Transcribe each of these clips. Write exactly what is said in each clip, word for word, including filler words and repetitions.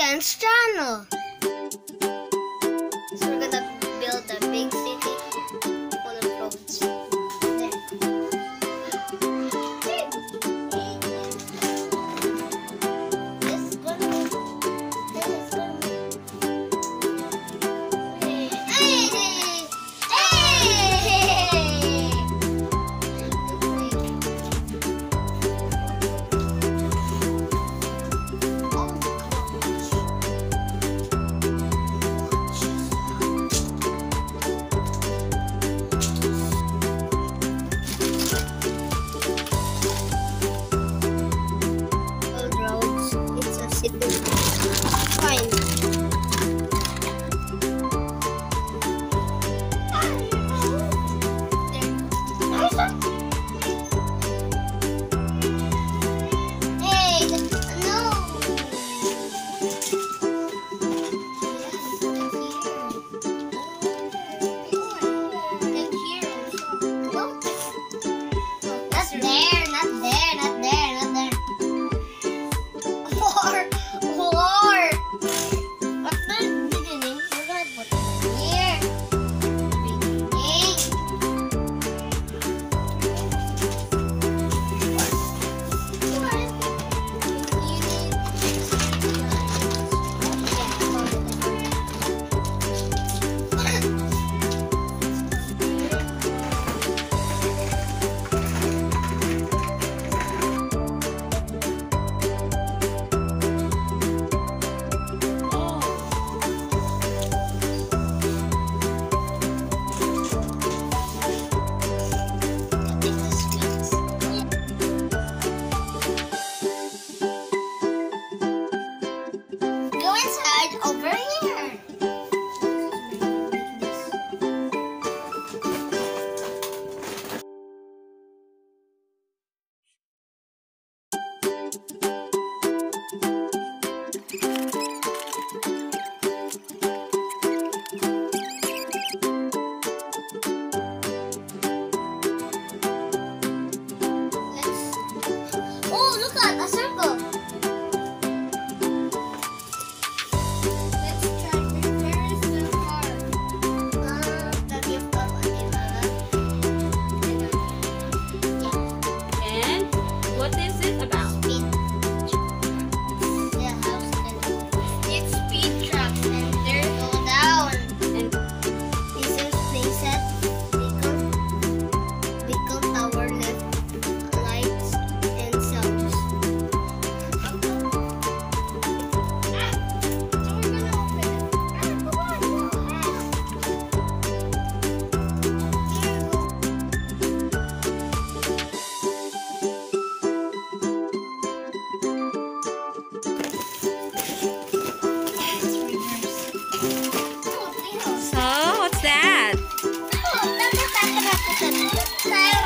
Ken's channel. So we're gonna build a big city full of roads. This is gonna this is gonna be hey, hey, hey, hey.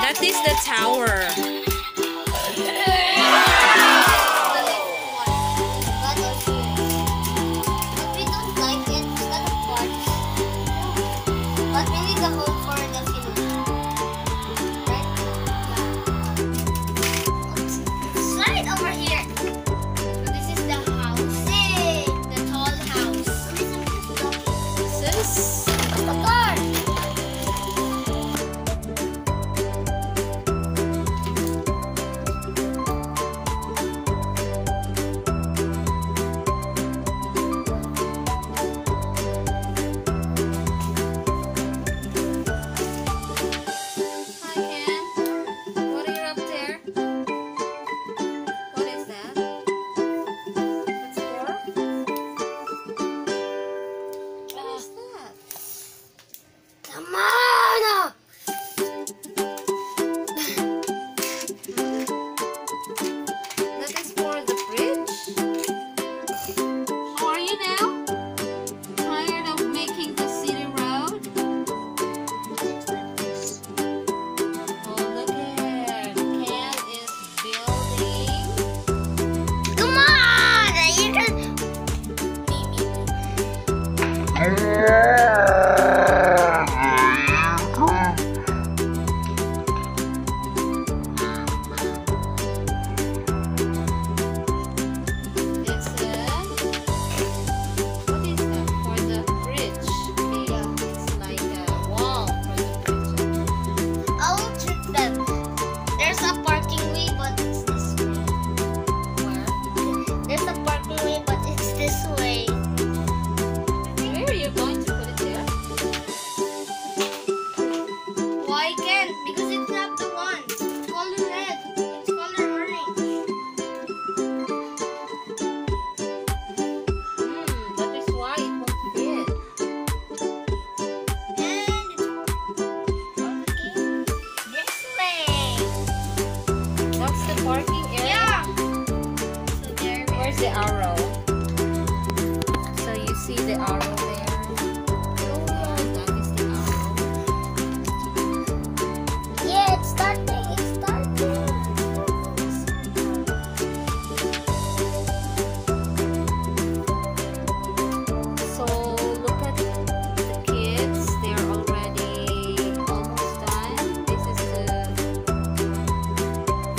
That is the tower. the arrow there. That is the arrow. Yeah, it's starting. It's starting. So look at the kids. They are already almost done. This is the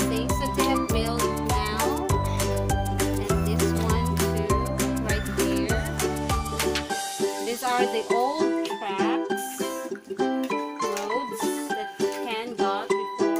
things that they have built. Are the old tracks, roads that Ken got before.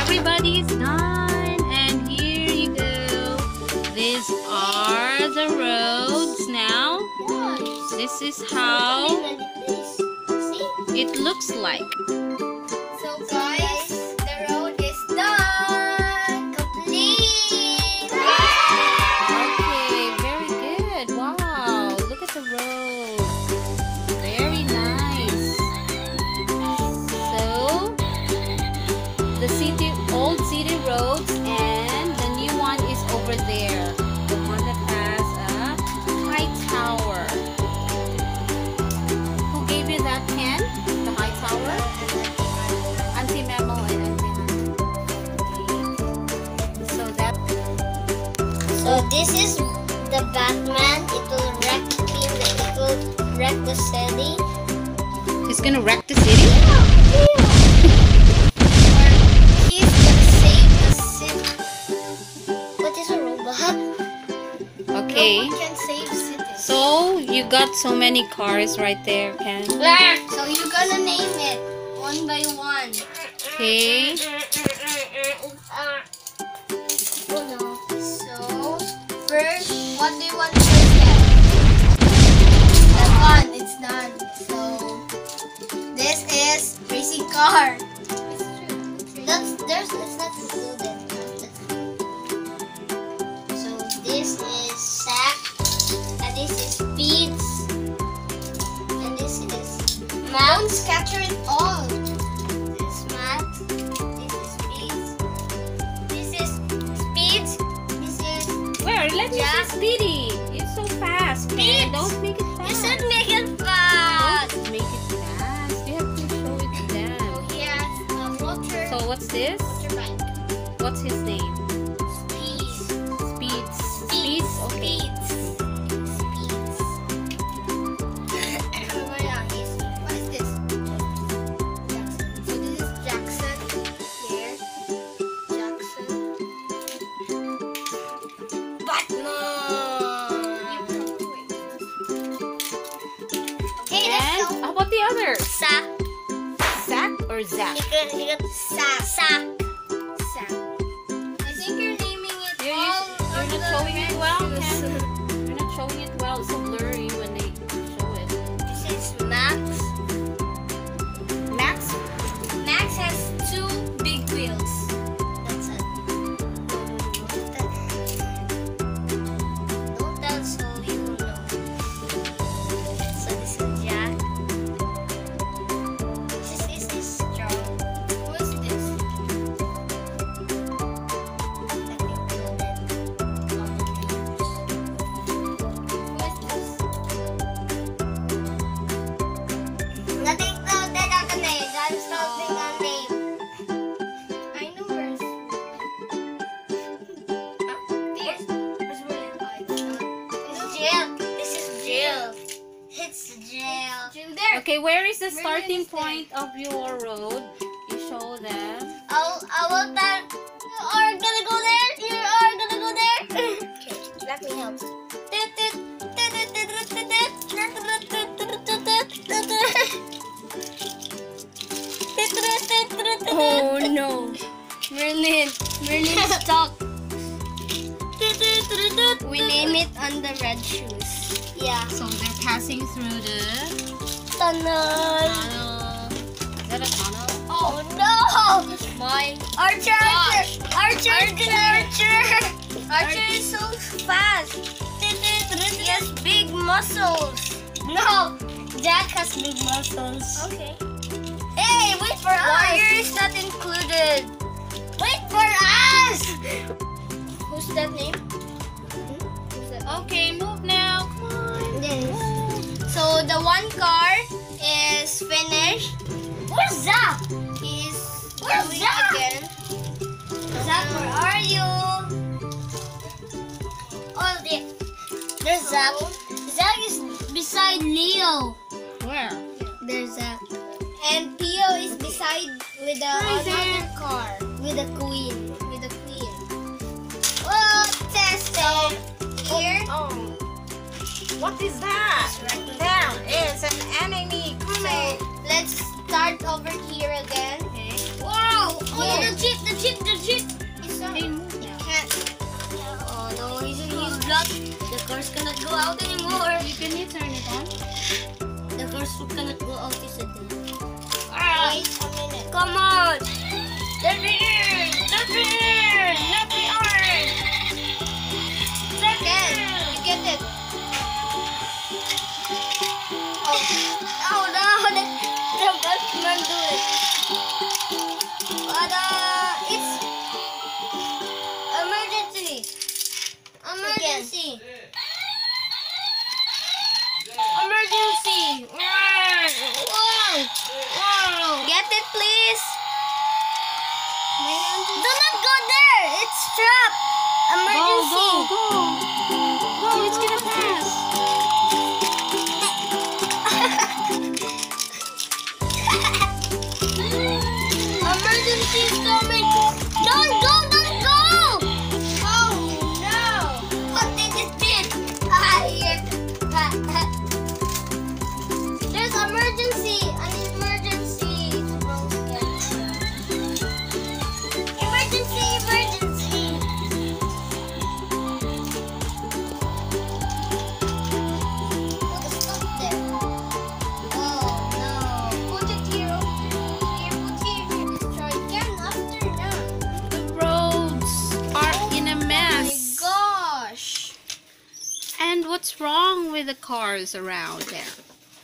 Everybody's done, and here you go. These are the roads now. This is how it looks like. So guys, the road is done, complete. Okay, very good. Wow, look at the road. Very nice. So the city. Old city roads, and the new one is over there. The one that has a high tower. Who gave you that, Ken? The high tower? Auntie Memo and Auntie. So that. So this is the Batman. It will wreck people. It will wreck the city. He's gonna wreck the city. Yeah. Yeah. Okay. No can save cities. So you got so many cars right there, Ken. So you're gonna name it one by one. Okay. Oh no. So first, what do you want to get? That one, it's done. So this is racing car. It's true. That's there's it's not included. So this is sack, and this is beads, and this is mount. Scatter it all. This is mat, this is beads, this is speed, this is where let me yeah. See speedy. It's so fast. Speed. Don't make it fast. You should make it fast. Don't make it fast. You have to show it to them. Oh yes, a motor. So what's this? Motorbike. What's his name? Okay. Speeds. Speeds. What is this? Jackson. So this is Jackson here. Jackson. Batman. Okay, let's go. How about the other? Sack. Sack or Zach? You got, you got sack. Sack. Sack. I think you're naming it you're all. You're not showing it well. It's so blurry when they show it. This is Max. Max? Max has two big wheels. That's it. Don't tell so you will know. So this is Jack. This is this strong. Who is this? Okay, where is the starting point of your road? You show them. I'll, I want that. You are gonna go there. You are gonna go there. Okay, let me help. Oh no, Merlin, Merlin is stuck. We name it on the red shoes. Yeah. So they're passing through the tunnel. tunnel. Is that a tunnel? Oh no! My Archer, Archer, Archer, Archer, Archer, Archer, Archer is so fast. He has big muscles. No, Jack has big muscles. Okay. Hey, wait for us. Warrior is not included. Wait for us. Who's that name? Who's that? Okay, move now. Come on. Yes. So the one car is finished. Where's Zap? He's Where's going Zap? again. Zap, where are you? Oh, there. There's Zap. Zap is beside Leo. Where? There's Zap. And Theo is beside with the right other car. With the queen. With the queen. Well, test it. Here. Oh, what is that? There is an enemy coming. So, let's start over here again. Okay. Wow! Oh, yeah. the jeep, the jeep, the jeep. It's not in. He can't. Oh no, he's in his block. The car's cannot go out anymore. Can you turn it on? The car's cannot go out. Is a day. Wait a minute. Come on! Let me in! Let me in! Let me in! Let me in! You get it! Oh, oh no! Let the Batman do it! But uh, it's... Emergency! Emergency! Emergency! Get it, please. Do not go there. It's trapped. Emergency. Go, go, go. Go, it's gonna pass. Emergency is coming. Don't go, don't go. Oh no. What did it did? There's emergency. What's wrong with the cars around there?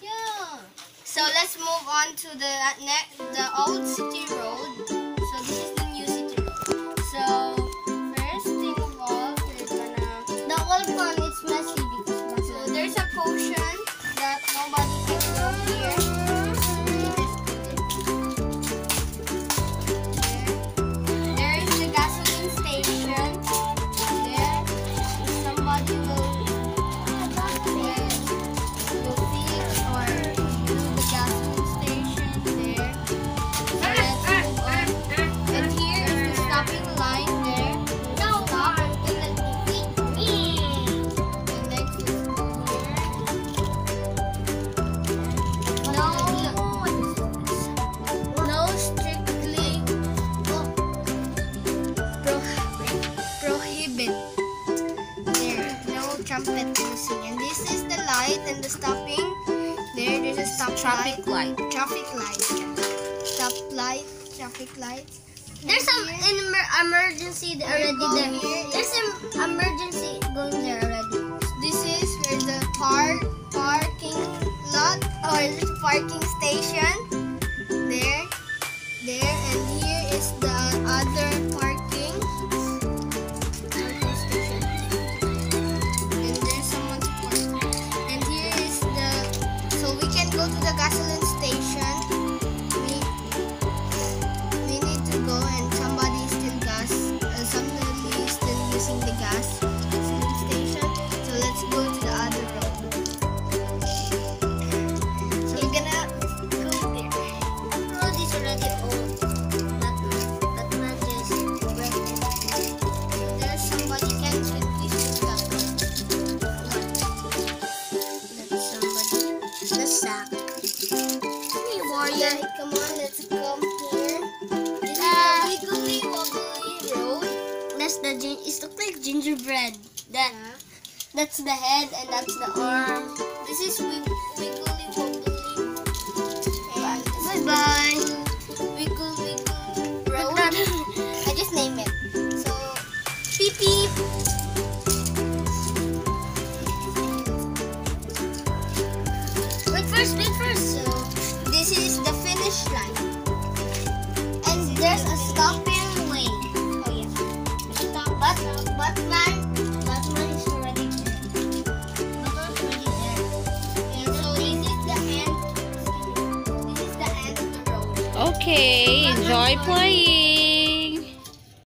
Yeah. So let's move on to the next, the old city road. So this is the new city road. So first thing of all, we're gonna. The old one is messy because so there's a potion that nobody can go here. There. There is the gasoline station. There. Somebody will. And the stopping there, there's a stop traffic light. light. Traffic light. Stop light. Traffic light. There's some emer emergency there already there. Here, there's yes. an emergency going there already. This is where the park parking lot or the parking station. There, there, and here is the other park. Go to the gasoline station. We, we need to go, and somebody is still gas. Uh, somebody is still using the gas gasoline station. So let's go to the other road. So we're gonna Let's come here. This uh, is the wiggly wobbly road. That's the ginger. It looks like gingerbread. That yeah. That's the head and that's the arm. This is wiggly wobbly. Bye bye. Bye. Wiggle wiggle road. I just name it. So peep peep. First, wait first. So, this is the finish line. And there's a stopping way. Oh yeah. Stop. But, but man, Batman is already there. Batman's already there. And so this is the end. This is the end of the road. Okay, enjoy playing.